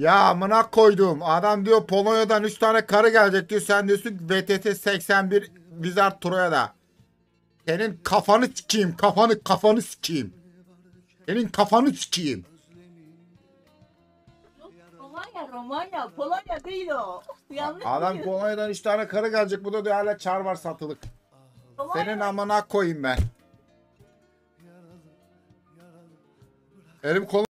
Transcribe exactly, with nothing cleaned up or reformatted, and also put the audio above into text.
Ya amına koydum. Adam diyor Polonya'dan üç tane karı gelecek diyor. Sen diyorsun V T T seksen bir Wizard Troya'da. Senin kafanı sikeyim. Kafanı kafanı sikeyim. Senin kafanı sikeyim. Romanya, Romanya, Polonya değil o. Yanlış adam değil. Polonya'dan üç tane karı gelecek. Bu da diyor hala çar var satılık. Romanya. Senin amına koyayım ben. Elim kolum.